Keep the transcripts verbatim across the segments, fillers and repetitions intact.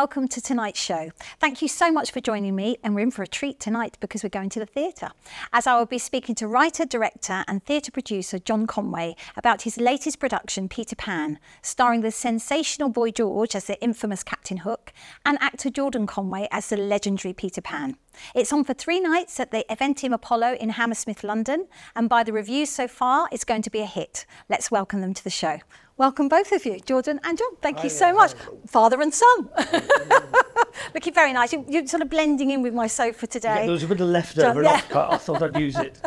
welcome to tonight's show. Thank you so much for joining me, and we're in for a treat tonight because we're going to the theatre, as I will be speaking to writer, director and theatre producer Jon Conway about his latest production, Peter Pan, starring the sensational Boy George as the infamous Captain Hook and actor Jordan Conway as the legendary Peter Pan. It's on for three nights at the Eventim Apollo in Hammersmith, London, and by the reviews so far, it's going to be a hit. Let's welcome them to the show. Welcome both of you, Jordan and Jon. Thank hi, you so hi. much. Father and son. Looking very nice. You, you're sort of blending in with my sofa today. Yeah, there was a bit of leftover. Jon, yeah. I thought I'd use it.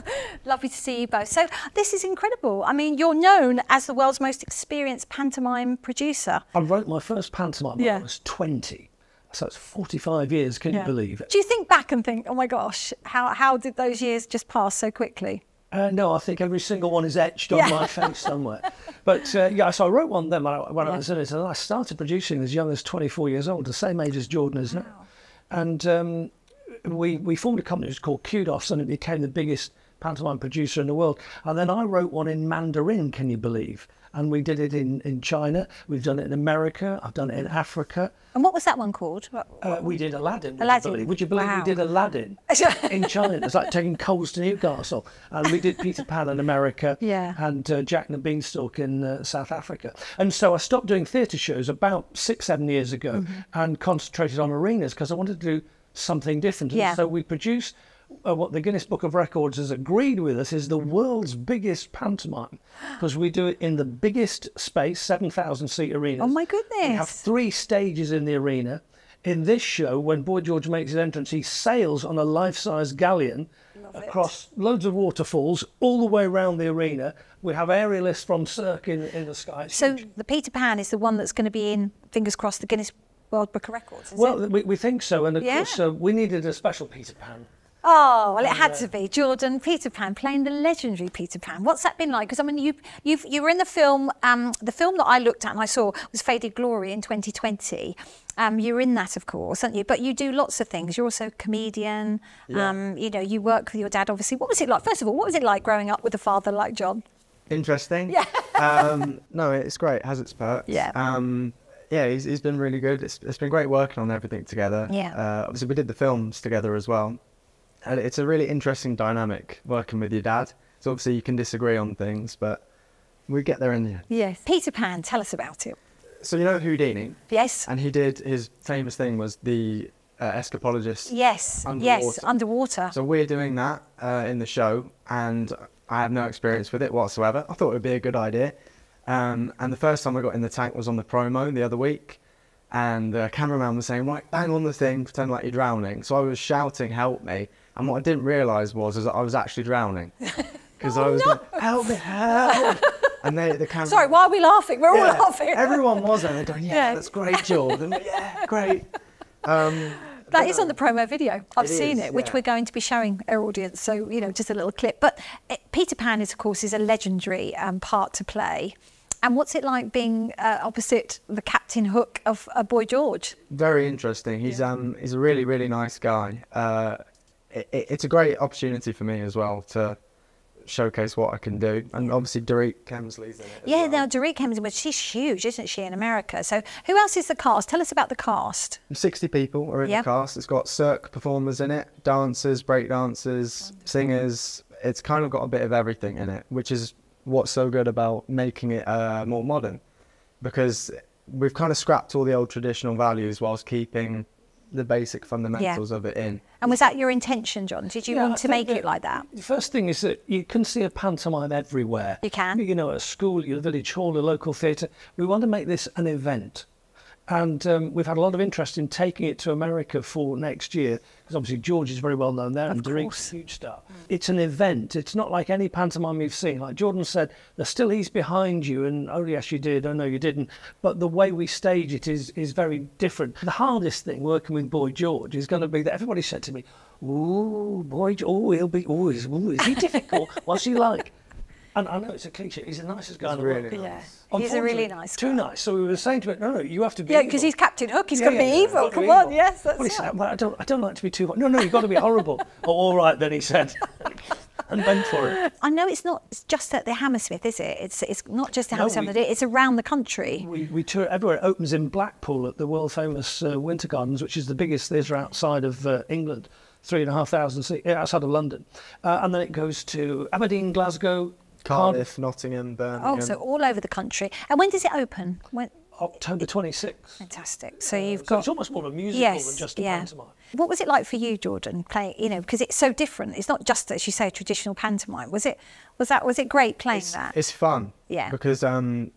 Lovely to see you both. So this is incredible. I mean, you're known as the world's most experienced pantomime producer. I wrote my first pantomime yeah. when I was twenty. So it's forty-five years, can yeah. you believe it? Do you think back and think, oh my gosh, how, how did those years just pass so quickly? Uh, no, I think every single one is etched yeah. on my face somewhere. But uh, yeah, so I wrote one then when, I, when yeah. I was in it, and I started producing as young as twenty-four years old, the same age as Jordan is wow. now. And um, we, we formed a company called Kudos, and it became the biggest pantomime producer in the world. And then I wrote one in Mandarin, can you believe? And we did it in, in China, we've done it in America, I've done it in Africa. And what was that one called? What, what uh, we did Aladdin, Aladdin. Would you believe, would you believe wow. we did Aladdin in China? It's like taking coals to Newcastle. And we did Peter Pan in America yeah. and uh, Jack and the Beanstalk in uh, South Africa. And so I stopped doing theatre shows about six, seven years ago mm-hmm. and concentrated on arenas because I wanted to do something different. And yeah. so we produced Uh, what the Guinness Book of Records has agreed with us is the world's biggest pantomime, because we do it in the biggest space, seven thousand seat arenas. Oh my goodness. We have three stages in the arena. In this show, when Boy George makes his entrance, he sails on a life-size galleon across loads of waterfalls all the way around the arena. We have aerialists from Cirque in, in the sky. So the Peter Pan is the one that's going to be in, fingers crossed, the Guinness World Book of Records, is well, it? We, we think so. And of yeah. course, uh, we needed a special Peter Pan. Oh, well, it had to be. Jordan, Peter Pan, playing the legendary Peter Pan. What's that been like? Because, I mean, you you've, you were in the film, um, the film that I looked at and I saw was Faded Glory in twenty twenty. Um, you were in that, of course, aren't you? But you do lots of things. You're also a comedian. Yeah. Um, you know, you work with your dad, obviously. What was it like? First of all, what was it like growing up with a father like Jon? Interesting. Yeah. um, no, it's great. It has its perks. Yeah. Um, yeah, he's, he's been really good. It's, it's been great working on everything together. Yeah. Uh, obviously, we did the films together as well. And it's a really interesting dynamic working with your dad. So obviously you can disagree on things, but we get there in the end. Yes. Peter Pan, tell us about it. So you know Houdini? Yes. And he did, his famous thing was the uh, escapologist. Yes, underwater. yes, underwater. So we're doing that uh, in the show, and I have no experience with it whatsoever. I thought it would be a good idea. Um, and the first time I got in the tank was on the promo the other week. And the cameraman was saying, right, bang on the thing, pretend like you're drowning. So I was shouting, help me. And what I didn't realise was is that I was actually drowning. Because oh, I was no. like, help me, help. And they, the camera... Sorry, why are we laughing? We're yeah, all laughing. Everyone was, and they're going, yeah, yeah, that's great, Jordan. yeah, great. Um, that is know. on the promo video. I've it seen is, it, which yeah. we're going to be showing our audience. So, you know, just a little clip. But it, Peter Pan, is, of course, is a legendary um, part to play. And what's it like being uh, opposite the Captain Hook of uh, Boy George? Very interesting. He's yeah. um he's a really really nice guy. Uh, it, it's a great opportunity for me as well to showcase what I can do. And obviously Dorit Kemsley's in it. As yeah, well. now Dorit Kemsley, well, she's huge, isn't she, in America? So who else is the cast? Tell us about the cast. Sixty people are in yeah. the cast. It's got Cirque performers in it, dancers, break dancers, Wonderful. singers. It's kind of got a bit of everything in it, which is what's so good about making it uh, more modern, because we've kind of scrapped all the old traditional values whilst keeping the basic fundamentals yeah. of it in. And was that your intention, Jon? Did you yeah, want to make it like that? The first thing is that you can see a pantomime everywhere. You can. You know, at a school, your village hall, a local theatre. We want to make this an event. And um, we've had a lot of interest in taking it to America for next year, because obviously George is very well known there and Dorit's a huge star. Mm. It's an event. It's not like any pantomime you've seen. Like Jordan said, there's still he's behind you and oh yes you did, oh no you didn't. But the way we stage it is, is very different. The hardest thing working with Boy George is going to be that everybody said to me, ooh, Boy George, oh, he'll be, oh, is, ooh, is he difficult? What's he like? And I know it's a cliche, he's the nicest guy in the world. Yeah. He's a really nice guy. Too nice. So we were saying to him, no, no, you have to be Yeah, because he's Captain Hook, he's yeah, got to yeah, be evil. Come on, yes, that's well, it. Said, well, I, don't, I don't like to be too... No, no, you've got to be horrible. Oh, all right, then, he said. and went for it. I know it's not it's just at the Hammersmith, is it? It's it's not just the Hammersmith, no, we, it's around the country. We, we tour everywhere. It opens in Blackpool at the world-famous uh, Winter Gardens, which is the biggest theatre outside of uh, England, three and a half thousand seats, outside of London. Uh, and then it goes to Aberdeen, Glasgow, Cardiff, Cardiff, Nottingham, Birmingham. Oh, so all over the country. And when does it open? When? October twenty-sixth. Fantastic. So you've uh, got... So it's almost more of a musical yes, than just a yeah. pantomime. What was it like for you, Jordan, playing, you know, because it's so different. It's not just, as you say, a traditional pantomime. Was it, was that, was it great playing it's, that? It's fun. Yeah. Because um,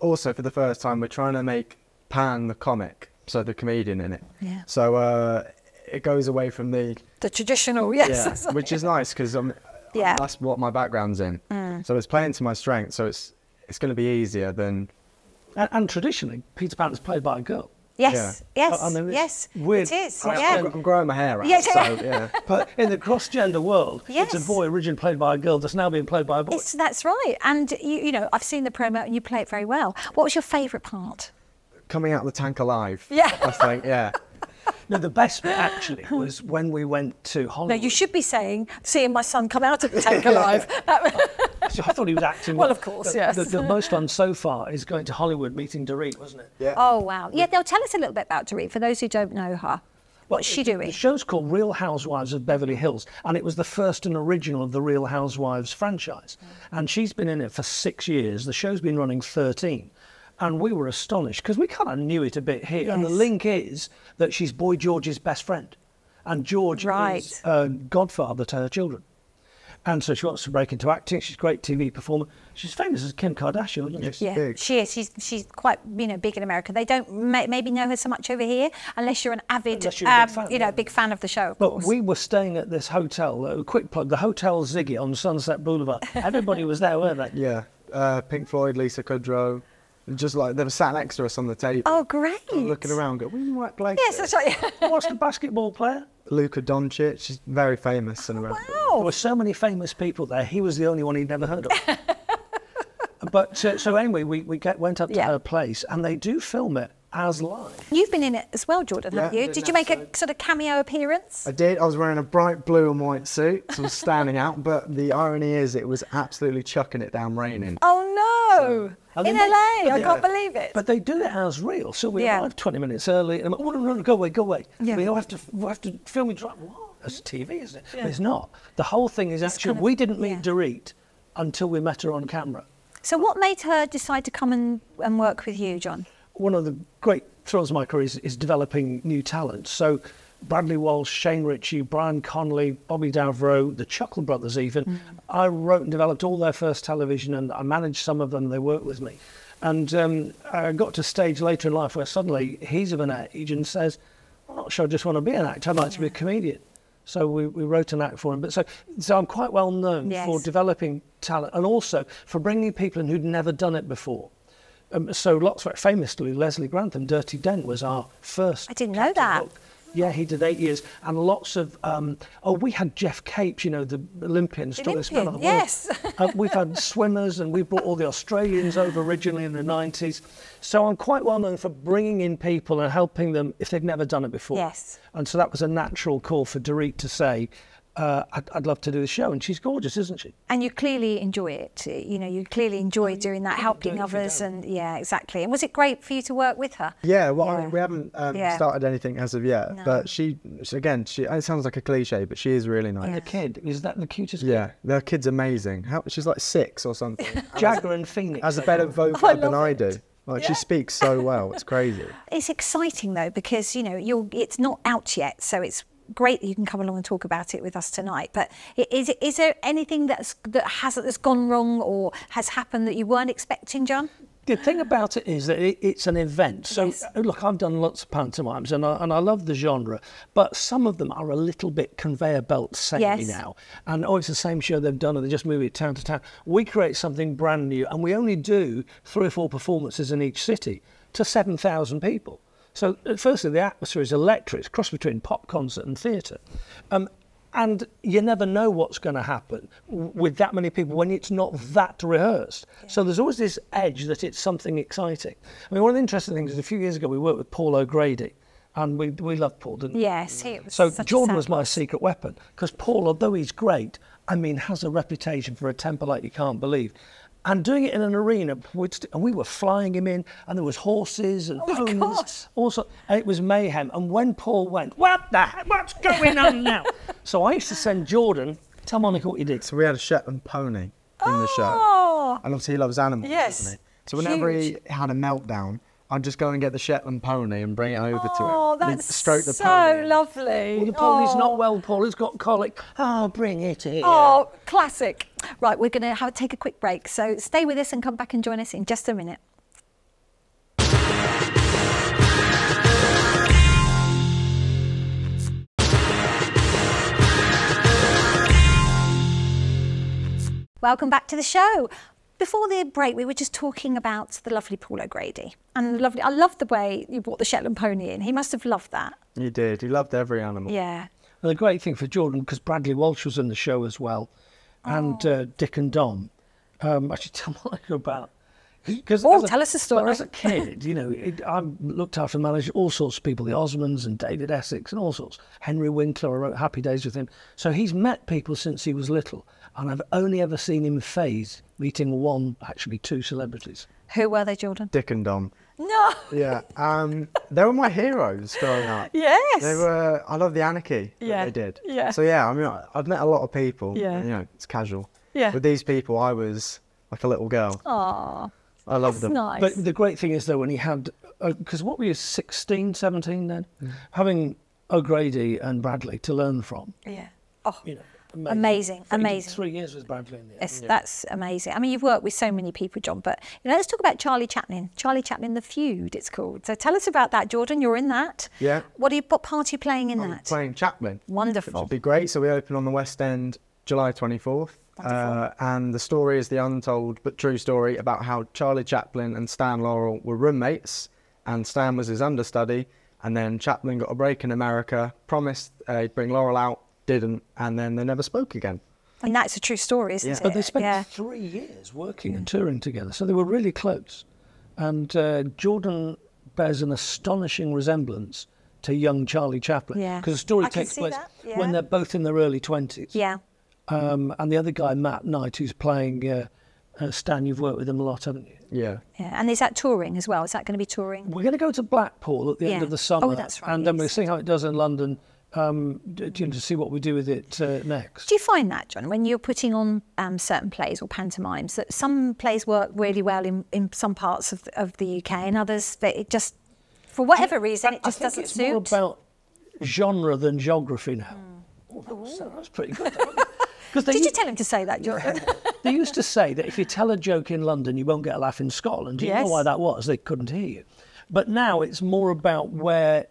also for the first time, we're trying to make Pan the comic, so the comedian in it. Yeah. So uh, it goes away from the... The traditional, yes. Yeah, which is nice because I'm, yeah. I'm, that's what my background's in. Mm. So it's playing to my strength. So it's, it's going to be easier than... And, and traditionally, Peter Pan is played by a girl. Yes, yeah. yes, I mean, yes, weird, it is. I, yeah. I'm growing my hair out, yeah. so, yeah. But in the cross-gender world, yes. it's a boy originally played by a girl that's now being played by a boy. It's, that's right. And, you, you know, I've seen the promo and you play it very well. What was your favourite part? Coming out of the tank alive, yeah. I think, yeah. No, the best bit actually was when we went to Hollywood. No, you should be saying, seeing my son come out of the tank alive. So I thought he was acting well. Well, of course, the, yes. The, the most fun so far is going to Hollywood, meeting Dorit, wasn't it? Yeah. Oh, wow. Yeah, now tell us a little bit about Dorit, for those who don't know her. Well, what's she doing? The show's called Real Housewives of Beverly Hills, and it was the first and original of the Real Housewives franchise. Mm. And she's been in it for six years. The show's been running thirteen. And we were astonished, because we kind of knew it a bit here. Yes. And the link is that she's Boy George's best friend. And George right. is uh, godfather to her children. And so she wants to break into acting. She's a great T V performer. She's famous as Kim Kardashian, isn't yes, she? Yeah, big. she is. She's, she's quite, you know, big in America. They don't may, maybe know her so much over here, unless you're an avid, you're um, fan, you know, yeah. big fan of the show. But we were staying at this hotel, a uh, quick plug, the Hotel Ziggy on Sunset Boulevard. Everybody was there, weren't they? Yeah. Uh, Pink Floyd, Lisa Kudrow. Just like they were sat next to us on the table. Oh, great. Looking around, go, we might play. Yes, that's right. What's the basketball player? Luka Doncic. She's very famous. And wow. There were so many famous people there. He was the only one he'd never heard of. But uh, so anyway, we, we get, went up to yeah. her place and they do film it as live. You've been in it as well, Jordan, yeah, haven't you? Did you make a sort of cameo appearance? I did. I was wearing a bright blue and white suit, so I was standing out. But the irony is it was absolutely chucking it down raining. Oh, no. So, in L A, I yeah. can't believe it. But they do it as real, so we yeah. arrived twenty minutes early, and I'm like, oh, no, no, no, go away, go away. Yeah. We all have to, we have to film and drive. What? It's T V, isn't it? Yeah. But it's not. The whole thing is it's actually, kind of, we didn't meet yeah. Dorit until we met her on camera. So what made her decide to come and, and work with you, John? One of the great thrills of my career is, is developing new talent. So Bradley Walsh, Shane Ritchie, Brian Connolly, Bobby Davro, the Chuckle Brothers even. Mm. I wrote and developed all their first television and I managed some of them. They worked with me. And um, I got to a stage later in life where suddenly he's of an age and says, I'm not sure I just want to be an actor. I'd like yeah. to be a comedian. So we, we wrote an act for him. But so, so I'm quite well known yes. for developing talent and also for bringing people in who'd never done it before. Um, so lots of it, famously, Leslie Grantham, Dirty Dent was our first. I didn't know that. Hook. Yeah, he did eight years, and lots of, um, oh, we had Jeff Capes, you know, the Olympian, the Olympian, spell of the yes. world. uh, we've had swimmers, and we brought all the Australians over originally in the nineties. So I'm quite well known for bringing in people and helping them if they've never done it before. Yes. And so that was a natural call for Dorit to say, Uh, I'd, I'd love to do the show, and she's gorgeous, isn't she? And you clearly enjoy it. You know, you clearly enjoy oh, doing that, helping others, and yeah, exactly. And was it great for you to work with her? Yeah, well, yeah. I mean, we haven't um, yeah. started anything as of yet, no. but she, she, again, she. It sounds like a cliche, but she is really nice. Yeah. The kid is that the cutest? Yeah, kid? Their kid's amazing. How, she's like six or something. Jagger and Phoenix has a better vocal I than I do. Like yeah. she speaks so well, it's crazy. It's exciting though because you know you're. It's not out yet, so it's. Great that you can come along and talk about it with us tonight. But is is there anything that's that hasn't that's gone wrong or has happened that you weren't expecting, John? The thing about it is that it, it's an event. So yes. look, I've done lots of pantomimes and I, and I love the genre, but some of them are a little bit conveyor belt samey yes. now. And oh, it's the same show they've done, and they just move it town to town. We create something brand new, and we only do three or four performances in each city to seven thousand people. So, firstly, the atmosphere is electric. It's crossed between pop concert and theatre. Um, and you never know what's going to happen with that many people when it's not that rehearsed. Yeah. So there's always this edge that it's something exciting. I mean, one of the interesting things is a few years ago we worked with Paul O'Grady. And we, we loved Paul, didn't we? Yes, he was. So Jordan was my secret weapon, because Paul, although he's great, I mean, has a reputation for a temper like you can't believe. And doing it in an arena, and we were flying him in, and there was horses and oh ponies, also, and it was mayhem. And when Paul went, what the heck, what's going on now? So I used to send Jordan, tell Monica what you did. So we had a Shetland pony in oh. the show. And obviously he loves animals, yes. doesn't he? So whenever Huge. he had a meltdown, I'd just go and get the Shetland pony and bring it over oh, to him. Oh, that's stroke the so pony. lovely. Well, the pony's oh. not well, Paul. He's got colic. Oh, bring it here. Oh, classic. Right, we're going to take a quick break. So stay with us and come back and join us in just a minute. Welcome back to the show. Before the break, we were just talking about the lovely Paul O'Grady. And the lovely, I love the way you brought the Shetland pony in. He must have loved that. He did. He loved every animal. Yeah. And the great thing for Jordan, because Bradley Walsh was in the show as well, oh. and uh, Dick and Dom. Um, I should tell Monica about. Oh, tell a, us a story. As a kid, you know, it, I looked after and managed all sorts of people, the Osmonds and David Essex and all sorts. Henry Winkler, I wrote Happy Days with him. So he's met people since he was little. And I've only ever seen him phase meeting one, actually two celebrities. Who were they, Jordan? Dick and Dom. No. Yeah, um, they were my heroes growing up. Yes. They were. I love the anarchy yeah. that they did. Yeah. So yeah, I mean, I've met a lot of people. Yeah. And, you know, it's casual. Yeah. With these people, I was like a little girl. Aww. I love them. Nice. But the great thing is though, when he had, because uh, what were you, sixteen, seventeen then? Mm. Having O'Grady and Bradley to learn from. Yeah. Oh. You know. Amazing, amazing. amazing. Three years with Bradley in the end. Yeah. That's amazing. I mean, you've worked with so many people, John, but you know, let's talk about Charlie Chaplin. Charlie Chaplin, The Feud, it's called. So tell us about that, Jordan. You're in that. Yeah. What, are you, what part are you playing in I'm that? Playing Chaplin. Wonderful. It'll be great. So we open on the West End July twenty-fourth. Uh, and the story is the untold but true story about how Charlie Chaplin and Stan Laurel were roommates, and Stan was his understudy, and then Chaplin got a break in America, promised uh, he'd bring Laurel out, didn't, and then they never spoke again. And that's a true story, isn't yeah. it? But they spent yeah. three years working yeah. and touring together, so they were really close. And uh, Jordan bears an astonishing resemblance to young Charlie Chaplin, because yeah. the story I takes place yeah. when they're both in their early twenties. Yeah. Um, and the other guy, Matt Knight, who's playing uh, uh, Stan, you've worked with him a lot, haven't you? Yeah. Yeah. And is that touring as well? Is that going to be touring? We're going to go to Blackpool at the yeah. end of the summer, oh, that's right, and yes. then we'll see how it does in London. Um, you know, to see what we do with it uh, next. Do you find that, John, when you're putting on um, certain plays or pantomimes, that some plays work really well in, in some parts of the, of the U K, and others that it just, for whatever I, reason, it just I think doesn't it's suit? It's more about genre than geography now. Mm. Oh, that was pretty good. Did used, you tell him to say that, Jordan? They used to say that if you tell a joke in London, you won't get a laugh in Scotland. Do you yes. know why that was? They couldn't hear you. But now it's more about where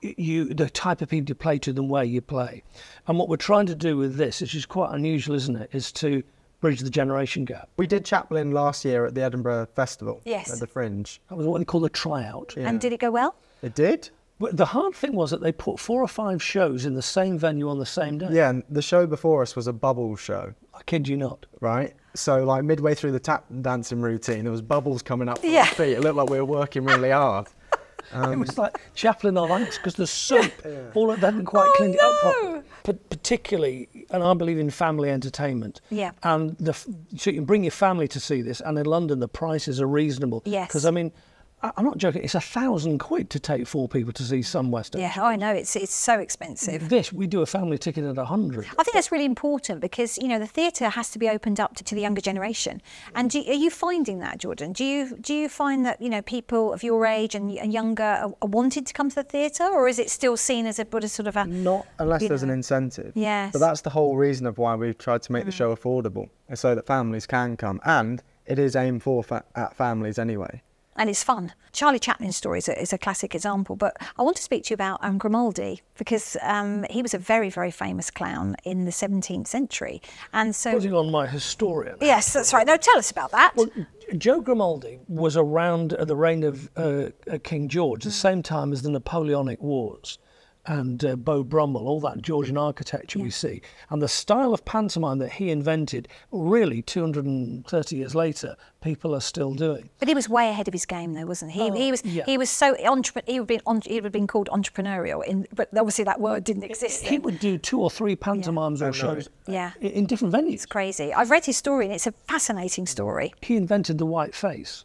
you, the type of people you play to than where you play. And what we're trying to do with this, which is quite unusual, isn't it, is to bridge the generation gap. We did Chaplin last year at the Edinburgh Festival. Yes. At the Fringe. That was what they call a tryout. Yeah. And did it go well? It did. But the hard thing was that they put four or five shows in the same venue on the same day. Yeah, and the show before us was a bubble show. I kid you not. Right? So, like, midway through the tap dancing routine, there was bubbles coming up from yeah. our feet. It looked like we were working really hard. Um, it was like Chaplin on ice, because the soap, yeah. all of that hadn't quite oh, cleaned no. it up properly. But particularly, and I believe in family entertainment. Yeah. And the, so you can bring your family to see this, and in London, the prices are reasonable. Yes. Because, I mean... I'm not joking, it's a thousand quid to take four people to see some Western. Yeah, I know, it's it's so expensive. This, we do a family ticket at a hundred. I think that's really important because, you know, the theatre has to be opened up to, to the younger generation. And do, are you finding that, Jordan? Do you do you find that, you know, people of your age and, and younger are, are wanted to come to the theatre, or is it still seen as a, a sort of a... Not unless there's know. an incentive. Yes. But that's the whole reason of why we've tried to make mm. the show affordable, so that families can come. And it is aimed for fa at families anyway. And it's fun. Charlie Chaplin's story is a, is a classic example, but I want to speak to you about um, Grimaldi, because um, he was a very, very famous clown in the seventeenth century. And so... Putting on my historian. Yes, that's right. Now, tell us about that. Well, Joe Grimaldi was around at the reign of uh, King George, mm. the same time as the Napoleonic Wars. and uh, Beau Brummel, all that Georgian architecture yeah. we see. And the style of pantomime that he invented, really two hundred thirty years later, people are still doing. But he was way ahead of his game though, wasn't he? Oh, he was yeah. he was so, entrep he would, be, he would have been called entrepreneurial, in, but obviously that word didn't exist. He, he would do two or three pantomimes yeah. or shows yeah. in different venues. It's crazy. I've read his story and it's a fascinating story. He invented the white face.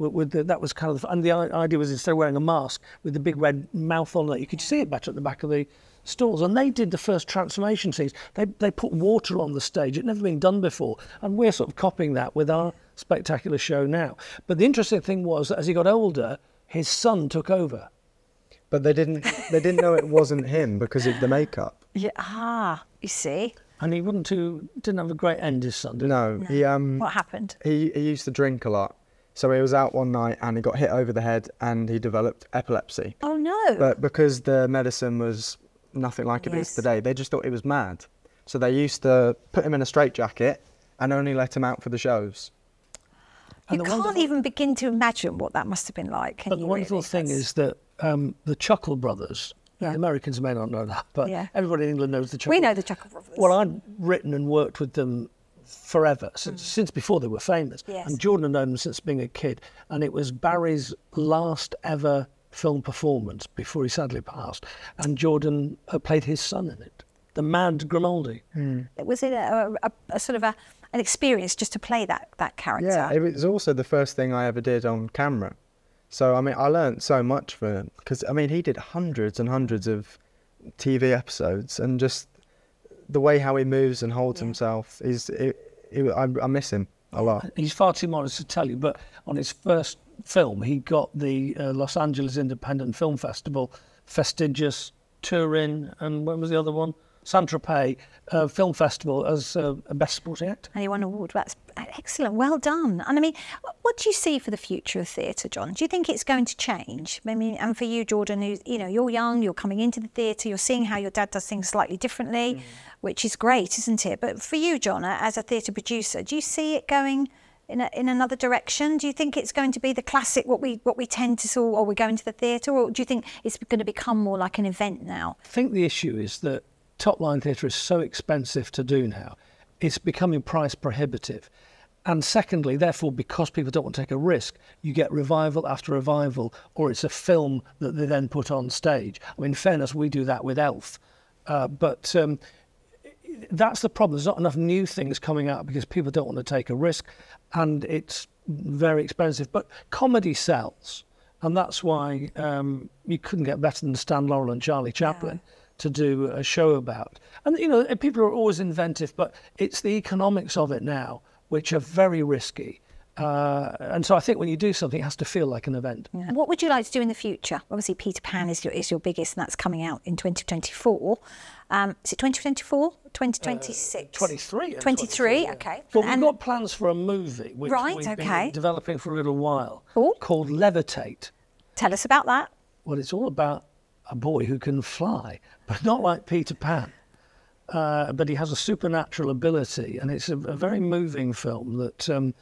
With the, that was kind of, and the idea was instead of wearing a mask with the big red mouth on it, you could see it better at the back of the stalls. And they did the first transformation scenes. They they put water on the stage. It had never been done before, and we're sort of copying that with our spectacular show now. But the interesting thing was that as he got older, his son took over. But they didn't they didn't know it wasn't him because of the makeup. Yeah, ah, you see. And he wouldn't too, didn't have a great end, his son. Did no, no, he um. What happened? He he used to drink a lot. So he was out one night and he got hit over the head and he developed epilepsy. Oh, no. But because the medicine was nothing like it yes. is today, they just thought he was mad. So they used to put him in a straitjacket and only let him out for the shows. And you the can't even begin to imagine what that must have been like. Can but you the wonderful really? thing That's... is that um, the Chuckle Brothers, yeah. the Americans may not know that, but yeah. everybody in England knows the Chuckle Brothers. We know the Chuckle Brothers. Well, I'd written and worked with them forever, since, mm. since before they were famous. Yes. And Jordan had known them since being a kid. And it was Barry's last ever film performance before he sadly passed. And Jordan played his son in it, the mad Grimaldi. Mm. Was it a, a, a sort of a, an experience just to play that, that character? Yeah, it was also the first thing I ever did on camera. So, I mean, I learned so much from him. Because, I mean, he did hundreds and hundreds of T V episodes and just... the way how he moves and holds yeah. himself is, it, it, I, I miss him a lot. He's far too modest to tell you, but on his first film, he got the uh, Los Angeles Independent Film Festival, Prestigious, Turin, and when was the other one? Saint-Tropez uh, Film Festival as uh, Best Supporting Actor. And he won an award. That's excellent. Well done. And I mean, what do you see for the future of theatre, John? Do you think it's going to change? I mean, and for you, Jordan, who's, you know, you're young, you're coming into the theatre, you're seeing how your dad does things slightly differently, mm. which is great, isn't it? But for you, John, as a theatre producer, do you see it going in a, in another direction? Do you think it's going to be the classic, what we what we tend to saw, or we go into the theatre, or do you think it's going to become more like an event now? I think the issue is that top-line theatre is so expensive to do now. It's becoming price prohibitive. And secondly, therefore, because people don't want to take a risk, you get revival after revival, or it's a film that they then put on stage. I mean, in fairness, we do that with Elf. Uh, but um, that's the problem. There's not enough new things coming out because people don't want to take a risk, and it's very expensive. But comedy sells, and that's why um, you couldn't get better than Stan Laurel and Charlie Chaplin. Yeah. to do a show about. And, you know, people are always inventive, but it's the economics of it now, which are very risky. Uh, and so I think when you do something, it has to feel like an event. Yeah. What would you like to do in the future? Obviously, Peter Pan is your, is your biggest, and that's coming out in twenty twenty-four. Um, is it twenty twenty-four? twenty twenty-six? Uh, twenty-three. twenty-three, yeah. OK. Well, we've and, got plans for a movie, which right, we've okay. been developing for a little while, Ooh. called Levitate. Tell us about that. Well, it's all about a boy who can fly, but not like Peter Pan. Uh, but he has a supernatural ability, and it's a, a very moving film that um,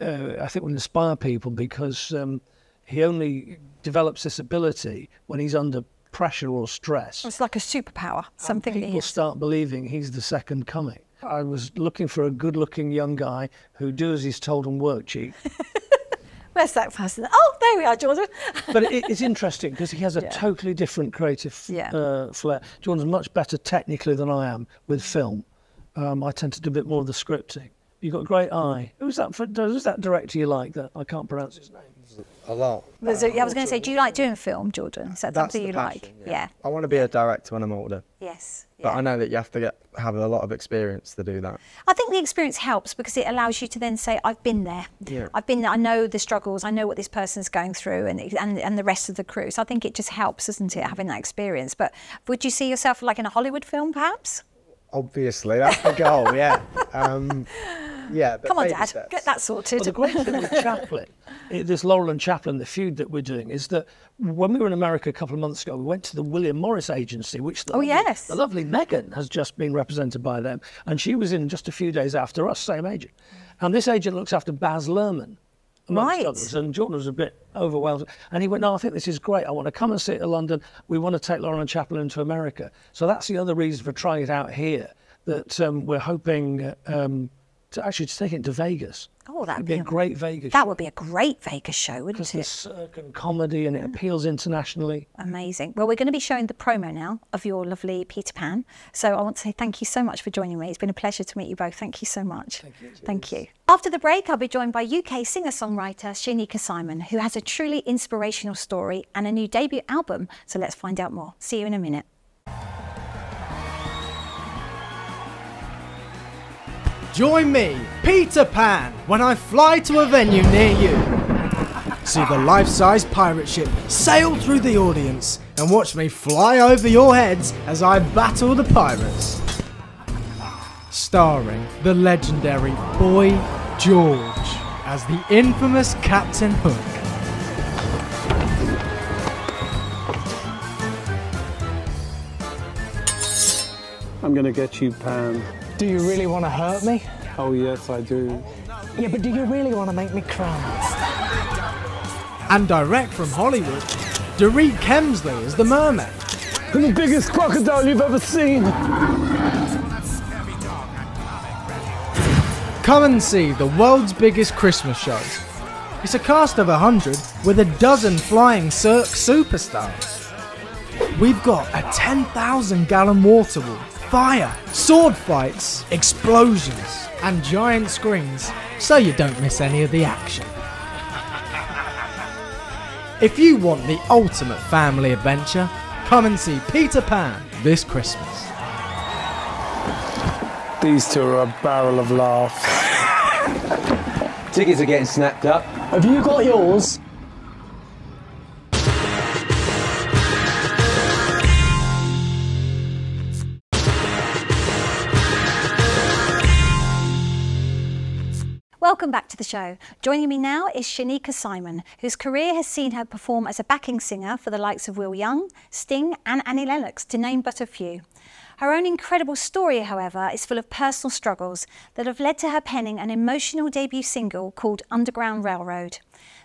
uh, I think will inspire people, because um, he only develops this ability when he's under pressure or stress. It's like a superpower, something that people start believing he's the second coming. I was looking for a good-looking young guy who do as he's told and work cheap. Where's that fascinating? Oh, there we are, Jordan. But it, it's interesting because he has a yeah. totally different creative yeah. uh, flair. Jordan's much better technically than I am with film. Um, I tend to do a bit more of the scripting. You've got a great eye. Who's that, for, who's that director you like? That I can't pronounce his name. A lot. Uh, I was going to say, do you like doing film, Jordan? Is that That's something you passion, like? Yeah. yeah. I want to be a director when I'm older. Yes. But yeah. I know that you have to get, have a lot of experience to do that. I think the experience helps because it allows you to then say, I've been there. Yeah. I've been there. I know the struggles. I know what this person's going through, and, and, and the rest of the crew. So I think it just helps, doesn't it, having that experience. But would you see yourself like in a Hollywood film, perhaps? Obviously, that's the goal, yeah. Um, yeah but Come on, Dad, steps. get that sorted. Well, the great thing with Chaplin, this Laurel and Chaplin, the feud that we're doing, is that when we were in America a couple of months ago, we went to the William Morris Agency, which the, oh, lovely, yes. the lovely Megan has just been represented by them, and she was in just a few days after us, same agent. And this agent looks after Baz Luhrmann, amongst right. others. And Jordan was a bit overwhelmed. And he went, no, I think this is great. I want to come and see it in London. We want to take Lauren and Chaplin to America. So that's the other reason for trying it out here, that um, we're hoping um, to actually to take it to Vegas. Oh, that would be, be a great Vegas show. That would be a great Vegas show, wouldn't it? It's Cirque and comedy, and it appeals internationally. Amazing. Well, we're going to be showing the promo now of your lovely Peter Pan. So I want to say thank you so much for joining me. It's been a pleasure to meet you both. Thank you so much. Thank you. Thank you. After the break, I'll be joined by U K singer-songwriter Shaneeka Simon, who has a truly inspirational story and a new debut album. So let's find out more. See you in a minute. Join me, Peter Pan, when I fly to a venue near you. See the life-size pirate ship sail through the audience and watch me fly over your heads as I battle the pirates. Starring the legendary Boy George as the infamous Captain Hook. I'm gonna get you, Pan. Do you really want to hurt me? Oh, yes, I do. Yeah, but do you really want to make me cry? And direct from Hollywood, Dorit Kemsley is the mermaid. I'm the biggest crocodile you've ever seen. Come and see the world's biggest Christmas show. It's a cast of a hundred with a dozen flying Cirque superstars. We've got a ten thousand gallon water wall, fire, sword fights, explosions, and giant screens, so you don't miss any of the action. If you want the ultimate family adventure, come and see Peter Pan this Christmas. These two are a barrel of laughs. Tickets are getting snapped up. Have you got yours? Welcome back to the show. Joining me now is Shaneeka Simon, whose career has seen her perform as a backing singer for the likes of Will Young, Sting and Annie Lennox, to name but a few. Her own incredible story, however, is full of personal struggles that have led to her penning an emotional debut single called Underground Railroad.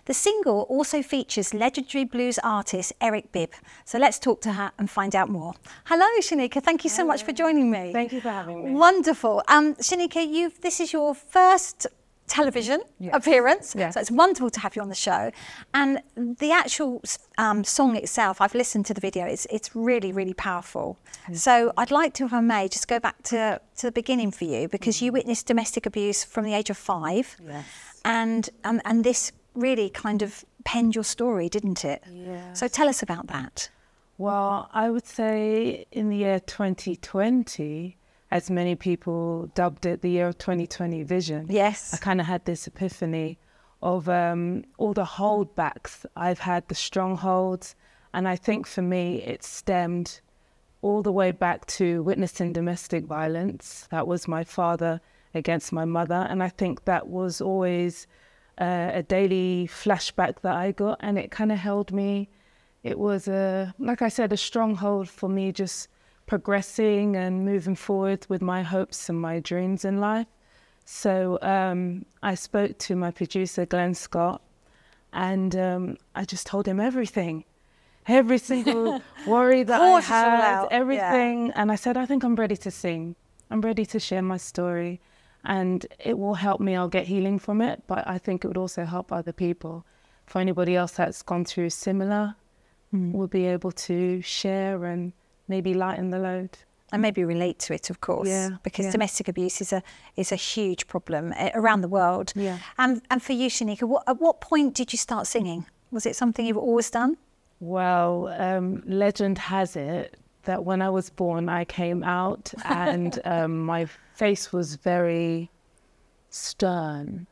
The single also features legendary blues artist Eric Bibb. So let's talk to her and find out more. Hello, Shaneeka. Thank you so Hello. much for joining me. Thank you for having me. Wonderful. Um, Shaneeka, you've, this is your first television yes. appearance, yes. so it's wonderful to have you on the show. And the actual um, song itself, I've listened to the video, it's, it's really, really powerful. Mm. So I'd like to, if I may, just go back to, to the beginning for you, because you witnessed domestic abuse from the age of five, yes. and, um, and this really kind of penned your story, didn't it? Yes. So tell us about that. Well, I would say in the year twenty twenty, as many people dubbed it, the year of twenty twenty vision. Yes. I kind of had this epiphany of um, all the holdbacks. I've had the strongholds. And I think for me, it stemmed all the way back to witnessing domestic violence. That was my father against my mother. And I think that was always uh, a daily flashback that I got. And it kind of held me. It was, a, like I said, a stronghold for me, just progressing and moving forward with my hopes and my dreams in life. So um, I spoke to my producer, Glenn Scott, and um, I just told him everything. Every single worry that I had, everything. Yeah. And I said, I think I'm ready to sing. I'm ready to share my story and it will help me. I'll get healing from it, but I think it would also help other people. For anybody else that's gone through similar, mm. we'll be able to share and maybe lighten the load. And maybe relate to it, of course, yeah, because yeah. domestic abuse is a is a huge problem around the world. Yeah. And, and for you, Shaneeka, what, at what point did you start singing? Was it something you've always done? Well, um, legend has it that when I was born, I came out and um, my face was very stern.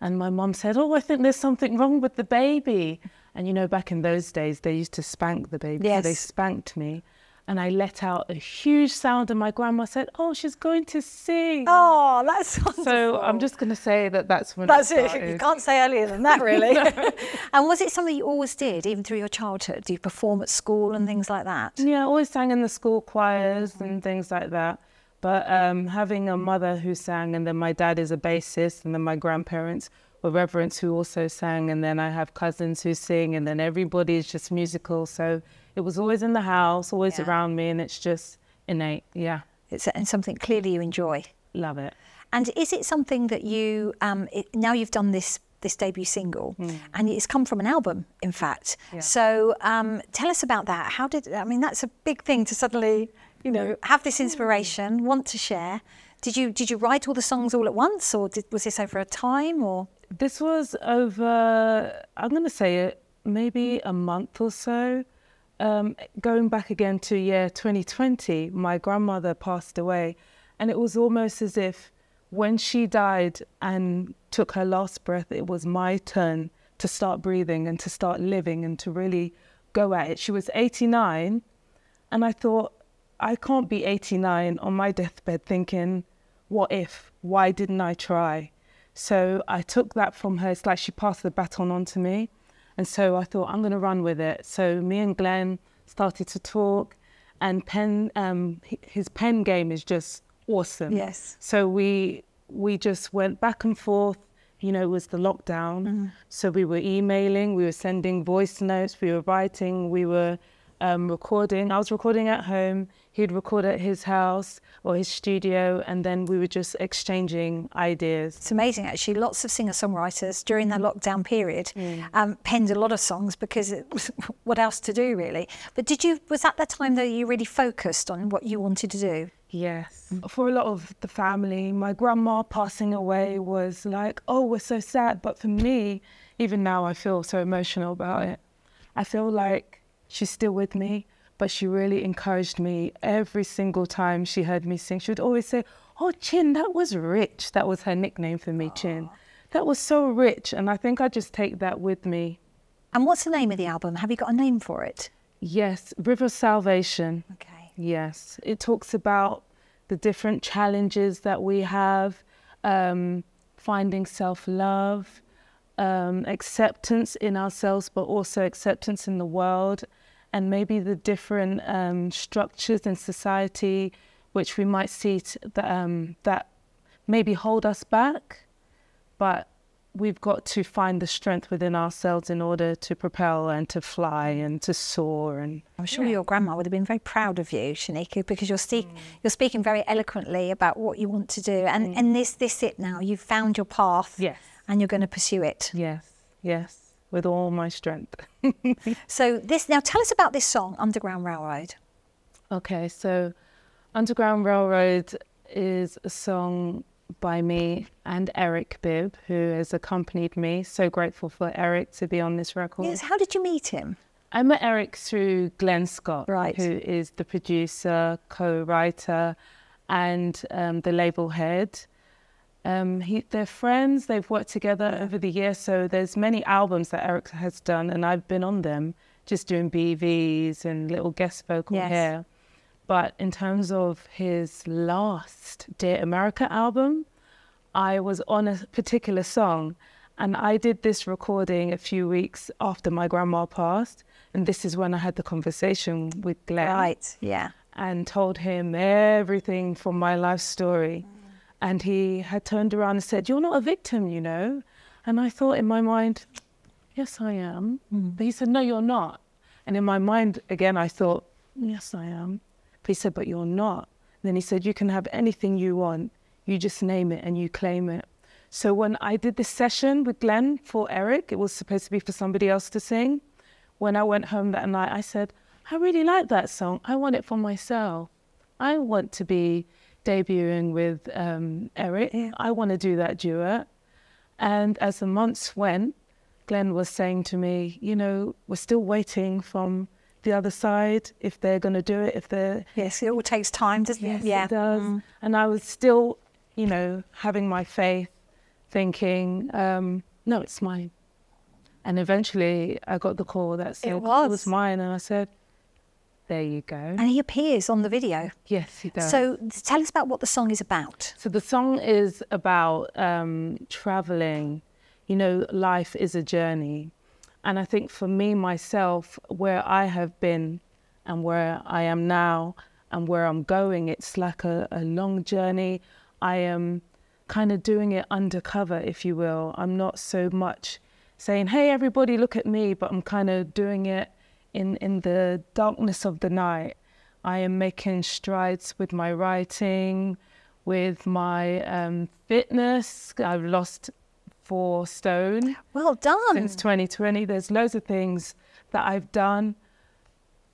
And my mum said, oh, I think there's something wrong with the baby. And, you know, back in those days, they used to spank the baby. Yes. So they spanked me. And I let out a huge sound and my grandma said, oh, she's going to sing. Oh, that's wonderful. So I'm just going to say that that's when That's it. Started. You can't say earlier than that, really. No. And was it something you always did, even through your childhood? Do you perform at school and things like that? Yeah, I always sang in the school choirs mm-hmm. and things like that. But um, having a mother who sang and then my dad is a bassist and then my grandparents or reverends who also sang, and then I have cousins who sing, and then everybody is just musical. So it was always in the house, always yeah. around me, and it's just innate, yeah. It's and something clearly you enjoy. Love it. And is it something that you, um, it, now you've done this this debut single, mm. and it's come from an album, in fact. Yeah. So um, tell us about that. How did, I mean, that's a big thing to suddenly, you know, have this inspiration, want to share. Did you did you write all the songs all at once, or did, was this over a time, or? This was over, I'm going to say it, maybe a month or so. Um, going back again to year twenty twenty, my grandmother passed away, and it was almost as if when she died and took her last breath, it was my turn to start breathing and to start living and to really go at it. She was eighty-nine, and I thought, I can't be eighty-nine on my deathbed thinking, what if? Why didn't I try? So I took that from her. It's like she passed the baton on to me. And so I thought, I'm going to run with it. So me and Glenn started to talk, and pen, um, his pen game is just awesome. Yes. So we we just went back and forth. You know, it was the lockdown. Mm. So we were emailing, we were sending voice notes, we were writing, we were um, recording. I was recording at home. He'd record at his house or his studio, and then we were just exchanging ideas. It's amazing, actually. Lots of singer-songwriters during that lockdown period mm. um, penned a lot of songs because it was, what else to do, really? But did you, was that the time that you really focused on what you wanted to do? Yes. Mm. For a lot of the family, my grandma passing away was like, oh, we're so sad. But for me, even now, I feel so emotional about it. I feel like she's still with me. But she really encouraged me every single time she heard me sing. She would always say, oh, Chin, that was rich. That was her nickname for me, aww. Chin. That was so rich. And I think I just take that with me. And what's the name of the album? Have you got a name for it? Yes, River Salvation. Okay. Yes. It talks about the different challenges that we have, um, finding self-love, um, acceptance in ourselves, but also acceptance in the world. And maybe the different um, structures in society which we might see t that, um, that maybe hold us back, but we've got to find the strength within ourselves in order to propel and to fly and to soar. And I'm sure yeah. your grandma would have been very proud of you, Shaneeka, because you're, speak, mm. you're speaking very eloquently about what you want to do. And, mm. and this, this it now, you've found your path yes. and you're going to pursue it. Yes, yes. With all my strength. So this, now tell us about this song, Underground Railroad. Okay, so Underground Railroad is a song by me and Eric Bibb, who has accompanied me. So grateful for Eric to be on this record. Yes, how did you meet him? I met Eric through Glenn Scott, right. who is the producer, co-writer, and um, the label head. Um, he, they're friends, they've worked together over the years, so there's many albums that Eric has done, and I've been on them, just doing B Vs and little guest vocal yes. here. But in terms of his last Dear America album, I was on a particular song, and I did this recording a few weeks after my grandma passed, and this is when I had the conversation with Glenn. Right, yeah. And told him everything from my life story. And he had turned around and said, you're not a victim, you know. And I thought in my mind, yes, I am. Mm. But he said, no, you're not. And in my mind, again, I thought, yes, I am. But he said, but you're not. And then he said, you can have anything you want. You just name it and you claim it. So when I did this session with Glenn for Eric, it was supposed to be for somebody else to sing. When I went home that night, I said, I really like that song. I want it for myself. I want to be debuting with um, Eric. Yeah. I want to do that duet. And as the months went, Glenn was saying to me, you know, we're still waiting from the other side if they're going to do it, if they're... Yes, it all takes time, doesn't it? Yes, yeah. it does. Mm. And I was still, you know, having my faith, thinking, um, no, it's mine. And eventually I got the call that said, it was. It was mine. And I said, there you go. And he appears on the video. Yes, he does. So tell us about what the song is about. So the song is about um, travelling. You know, life is a journey. And I think for me, myself, where I have been and where I am now and where I'm going, it's like a, a long journey. I am kind of doing it undercover, if you will. I'm not so much saying, hey, everybody, look at me, but I'm kind of doing it in, in the darkness of the night. I am making strides with my writing, with my um, fitness. I've lost four stone. Well done. Since twenty twenty, there's loads of things that I've done.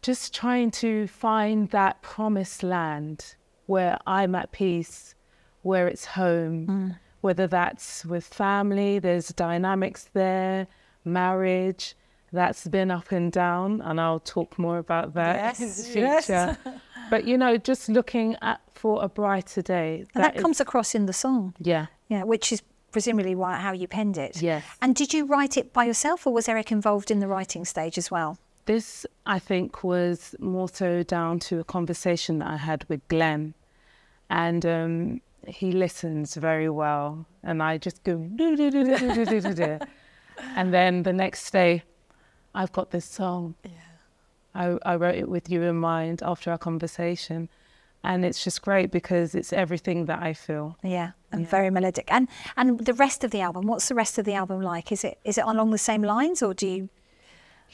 Just trying to find that promised land where I'm at peace, where it's home, mm. whether that's with family, there's dynamics there, marriage, that's been up and down, and I'll talk more about that yes, in the future. Yes. But, you know, just looking at for a brighter day. That, that is, comes across in the song. Yeah. Yeah, which is presumably why, how you penned it. Yes. And did you write it by yourself, or was Eric involved in the writing stage as well? This, I think, was more so down to a conversation that I had with Glenn. And um, he listens very well. And I just go, do, do, do, do, do, do, do, do. And then the next day, I've got this song. Yeah. I, I wrote it with you in mind after our conversation. And it's just great because it's everything that I feel. Yeah, and yeah. very melodic. And and the rest of the album, what's the rest of the album like? Is it is it along the same lines, or do you...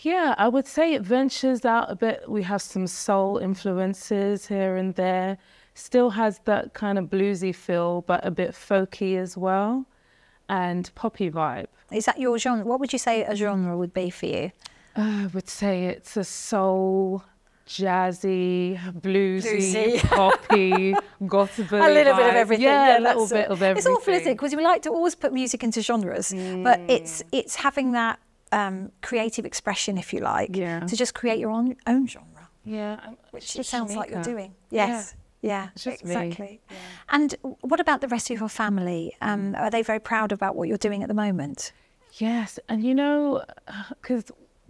Yeah, I would say it ventures out a bit. We have some soul influences here and there. Still has that kind of bluesy feel, but a bit folky as well, and poppy vibe. Is that your genre? What would you say a genre would be for you? Uh, I would say it's a soul, jazzy, bluesy, bluesy. Poppy, gospel. A little vibe. Bit of everything. Yeah, yeah a little bit all. Of everything. It's all political because we like to always put music into genres, mm. but it's it's having that Um, creative expression, if you like, yeah. to just create your own, own genre. Yeah, I'm, which it sounds Shaneeka. Like you're doing. Yes, yeah, yeah exactly. Yeah. And what about the rest of your family? Um, are they very proud about what you're doing at the moment? Yes, and you know, because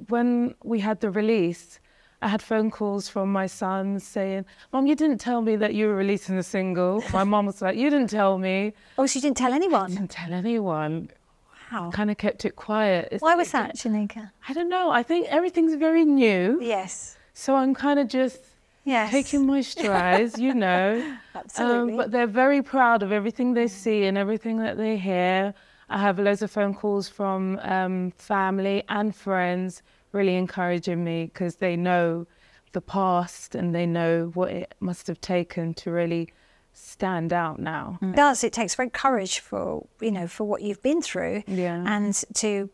when we had the release, I had phone calls from my son saying, Mom, you didn't tell me that you were releasing a single. My mom was like, you didn't tell me. Oh, so you didn't tell anyone? I didn't tell anyone. Wow. Kind of kept it quiet. It's, Why was that, Shaneeka? I don't know. I think everything's very new. Yes. So I'm kind of just yes. taking my strides, you know. Absolutely. Um, but they're very proud of everything they see and everything that they hear. I have loads of phone calls from um, family and friends really encouraging me because they know the past and they know what it must have taken to really stand out now. It does. It takes great courage for, you know, for what you've been through. Yeah. And to,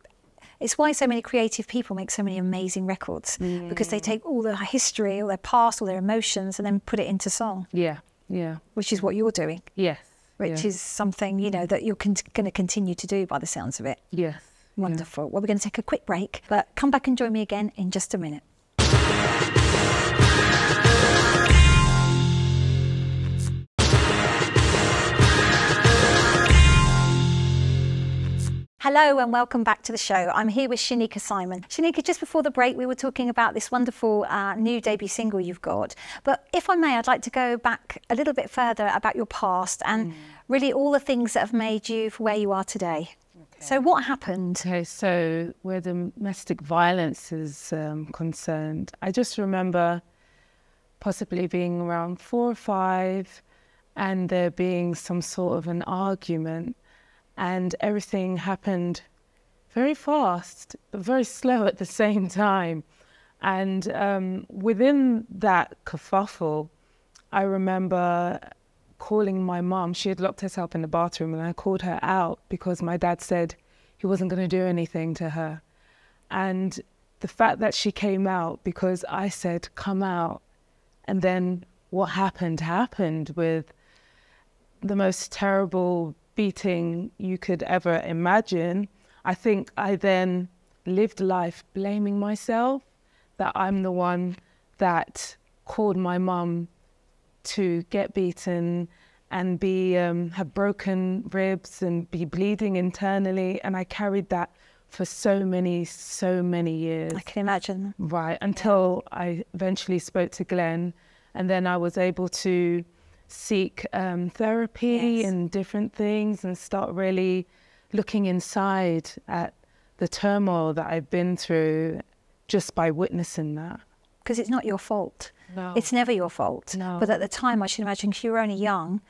it's why so many creative people make so many amazing records mm. because they take all their history, all their past, all their emotions and then put it into song. Yeah, yeah. Which is what you're doing. Yes. Which yeah. is something, you know, that you're con going to continue to do by the sounds of it. Yes. Wonderful. Yeah. Well, we're going to take a quick break, but come back and join me again in just a minute. Hello and welcome back to the show. I'm here with Shaneeka Simon. Shaneeka, just before the break, we were talking about this wonderful uh, new debut single you've got. But if I may, I'd like to go back a little bit further about your past and mm. really all the things that have made you for where you are today. Okay. So what happened? Okay, so where domestic violence is um, concerned, I just remember possibly being around four or five and there being some sort of an argument. And everything happened very fast, but very slow at the same time. And um, within that kerfuffle, I remember calling my mum. She had locked herself in the bathroom and I called her out because my dad said he wasn't going to do anything to her. And the fact that she came out because I said, come out. And then what happened happened with the most terrible beating you could ever imagine. I think I then lived life blaming myself that I'm the one that called my mum to get beaten and be um, have broken ribs and be bleeding internally. And I carried that for so many, so many years. I can imagine. Right, until yeah. I eventually spoke to Glenn and then I was able to seek um, therapy yes. and different things and start really looking inside at the turmoil that I've been through just by witnessing that. Because it's not your fault. No. It's never your fault. No. But at the time, I should imagine, if you were only young,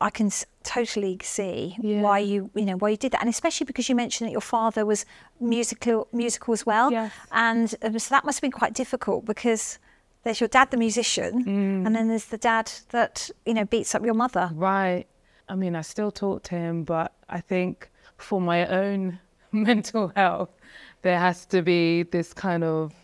I can totally see yeah. why you, you know, why you did that, and especially because you mentioned that your father was musical, musical as well, yes. and um, so that must have been quite difficult because there's your dad, the musician, mm. and then there's the dad that, you know, beats up your mother. Right. I mean, I still talk to him, but I think for my own mental health, there has to be this kind of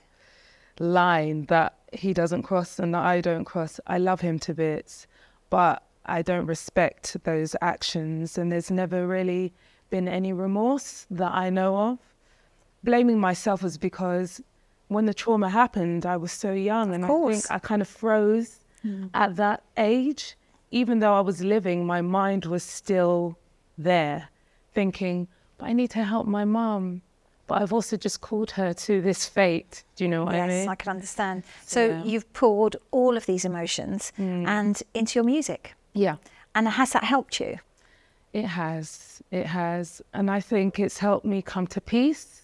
line that he doesn't cross and that I don't cross. I love him to bits, but I don't respect those actions, and there's never really been any remorse that I know of. Blaming myself was because when the trauma happened, I was so young, and I think I kind of froze mm. at that age. Even though I was living, my mind was still there thinking, but I need to help my mum. But I've also just called her to this fate. Do you know what yes, I mean? Yes, I can understand. So yeah. you've poured all of these emotions mm. and into your music. Yeah. And has that helped you? It has. It has. And I think it's helped me come to peace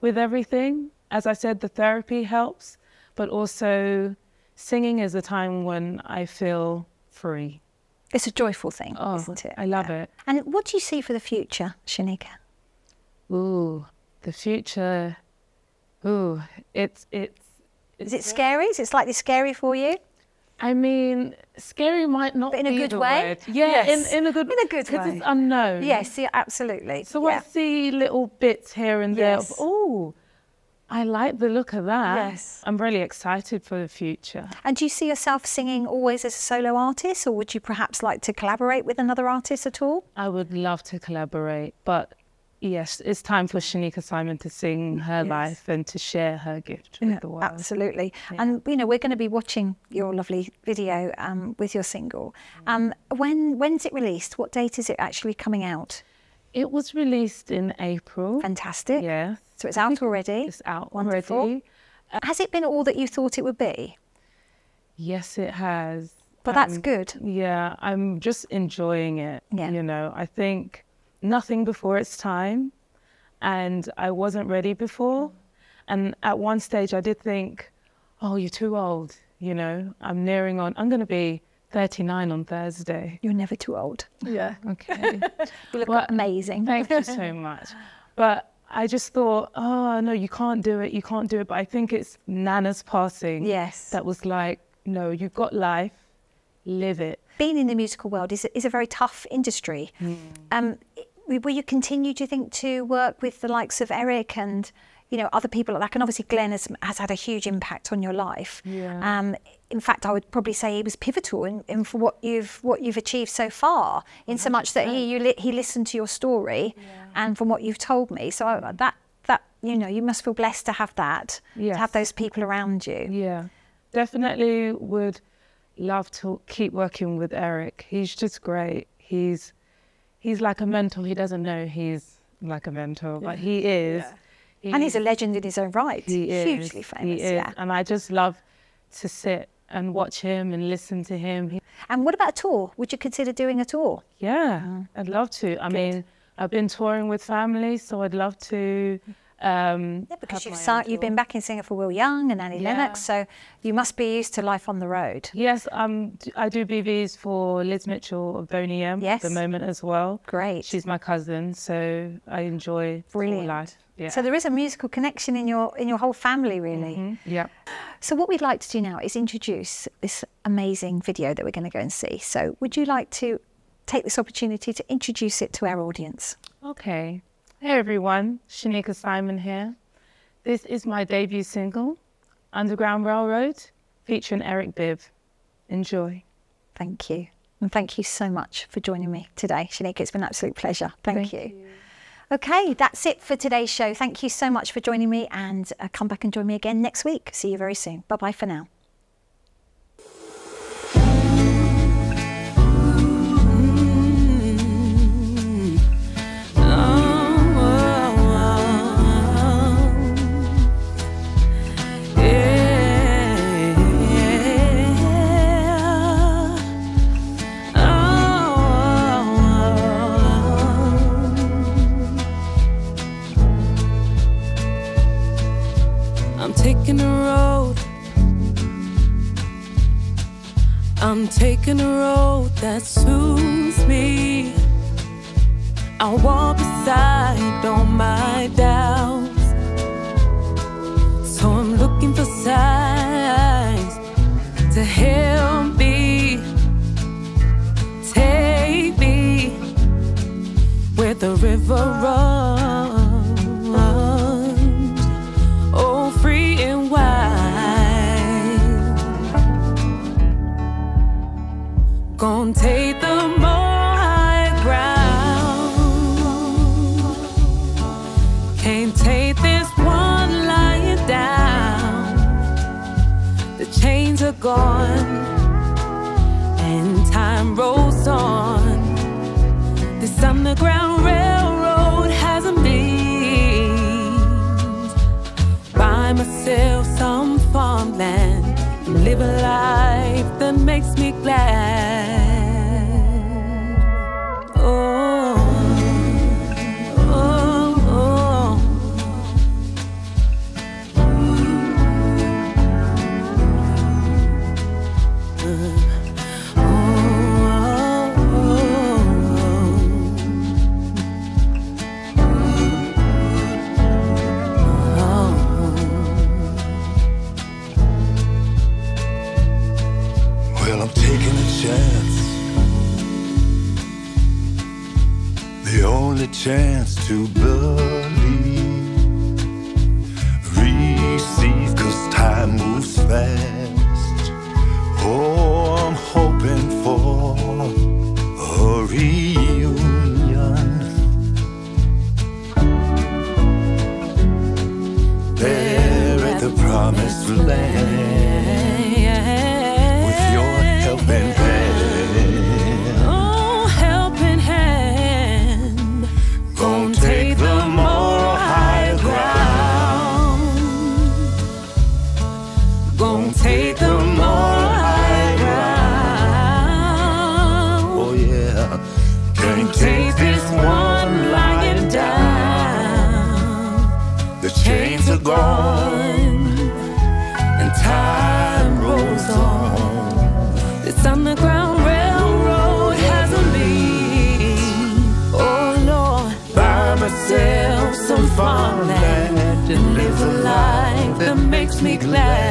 with everything. As I said, the therapy helps, but also singing is a time when I feel free. It's a joyful thing, oh, isn't it? I love yeah. it. And what do you see for the future, Shaneeka? Ooh. The future, ooh, it's, it's... Is it scary? Is it slightly scary for you? I mean, scary might not be the word. But in a good way? Yeah, yes. in, in a good way. In a good way. Because it's unknown. Yes, yeah, absolutely. So yeah. I see little bits here and there yes. of, ooh, I like the look of that. Yes. I'm really excited for the future. And do you see yourself singing always as a solo artist, or would you perhaps like to collaborate with another artist at all? I would love to collaborate, but... Yes, it's time for Shaneeka Simon to sing her yes. life and to share her gift with yeah, the world. Absolutely. Yeah. And, you know, we're going to be watching your lovely video um, with your single. Um, when When's it released? What date is it actually coming out? It was released in April. Fantastic. Yeah. So it's out already. It's out Wonderful. already. Uh, has it been all that you thought it would be? Yes, it has. But um, that's good. Yeah, I'm just enjoying it. Yeah. You know, I think... nothing before its time, and I wasn't ready before, and at one stage I did think, oh, you're too old, you know, I'm nearing on, I'm going to be thirty-nine on Thursday. You're never too old. Yeah. Okay. You look but, amazing. Thank you so much. But I just thought, oh no, you can't do it, you can't do it. But I think it's Nana's passing yes that was like, no, you've got life, live it. Being in the musical world is, is a very tough industry. Mm. Um, will you continue, do you think, to work with the likes of Eric and, you know, other people like that? And obviously Glenn has, has had a huge impact on your life. Yeah. Um, in fact, I would probably say he was pivotal in, in for what you've what you've achieved so far, in so much that he you li he listened to your story yeah. and from what you've told me. So I, that, that you know, you must feel blessed to have that, yes. to have those people around you. Yeah, definitely would love to keep working with Eric. He's just great. He's... He's like a mentor. He doesn't know he's like a mentor, but he is. Yeah. He and he's a legend in his own right. He is. Hugely famous, he is. yeah. And I just love to sit and watch him and listen to him. And what about a tour? Would you consider doing a tour? Yeah, mm. I'd love to. I Good. mean, I've been touring with family, so I'd love to... Um, yeah, because you've, start, you've been back in Singapore for Will Young and Annie yeah. Lennox, so you must be used to life on the road. Yes, um, I do B Vs for Liz Mitchell of Boney M yes. at the moment as well. Great. She's my cousin, so I enjoy Brilliant. life. Yeah. So there is a musical connection in your in your whole family, really. Mm-hmm. Yeah. So what we'd like to do now is introduce this amazing video that we're going to go and see. So would you like to take this opportunity to introduce it to our audience? Okay. Hey everyone, Shaneeka Simon here. This is my debut single, Underground Railroad, featuring Eric Bibb. Enjoy. Thank you. And thank you so much for joining me today, Shaneeka. It's been an absolute pleasure. Thank, thank you. you. Okay, that's it for today's show. Thank you so much for joining me, and uh, come back and join me again next week. See you very soon. Bye-bye for now. I'm taking the road walking a road that soothes me. I walk beside all my doubts. So I'm looking for signs to help me, take me where the river runs, oh, free and wide. Gonna take the more high ground. Can't take this one lying down. The chains are gone and time rolls on. This Underground Railroad has a means. Buy myself some farmland and live a life that makes me glad. Oh, oh, oh. Mm. The only chance to believe, receive, cause time moves fast. Oh, I'm hoping for a reunion there at the promised land, with your helping hand. Gone, and time rolls on. This Underground Railroad has a lead. Oh Lord, buy myself some farmland and live a life that makes me glad.